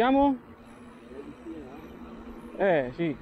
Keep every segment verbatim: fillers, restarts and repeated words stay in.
Vediamo. Eh sì.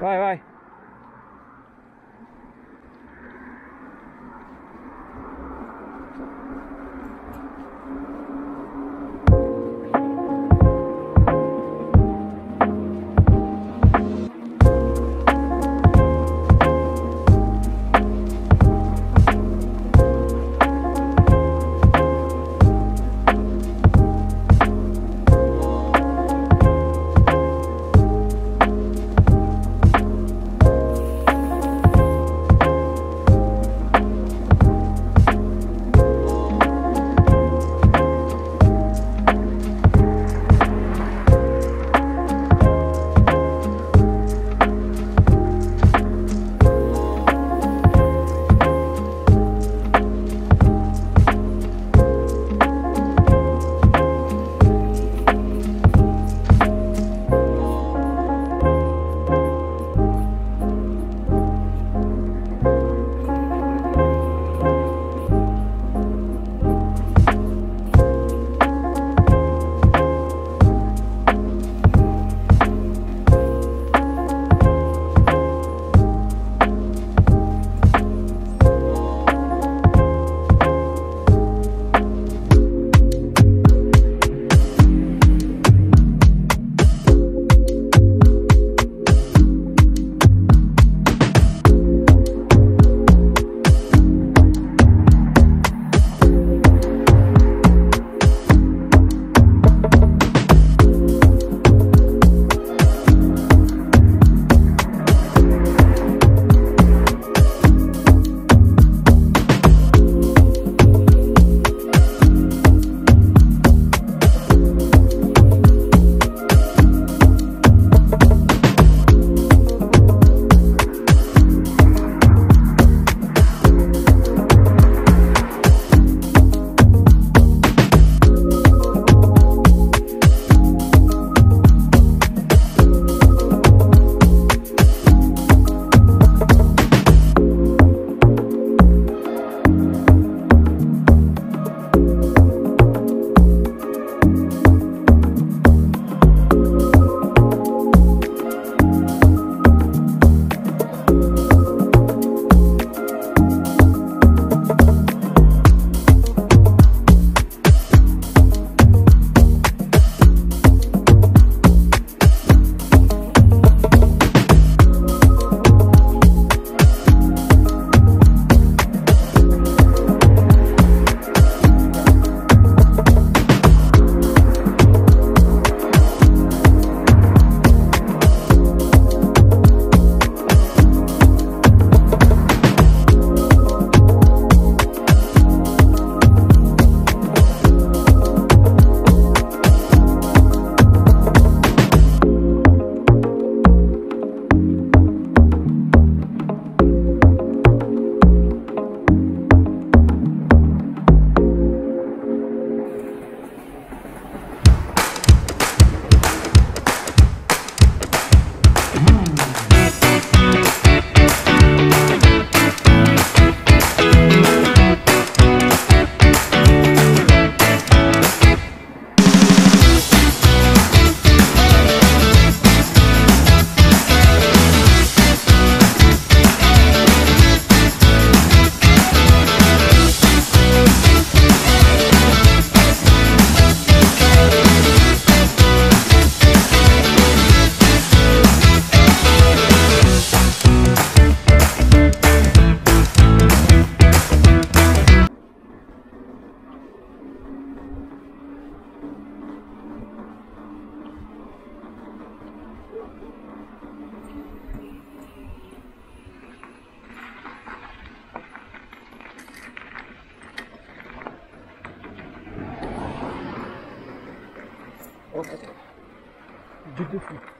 Vai, vai. Okay. Beautiful.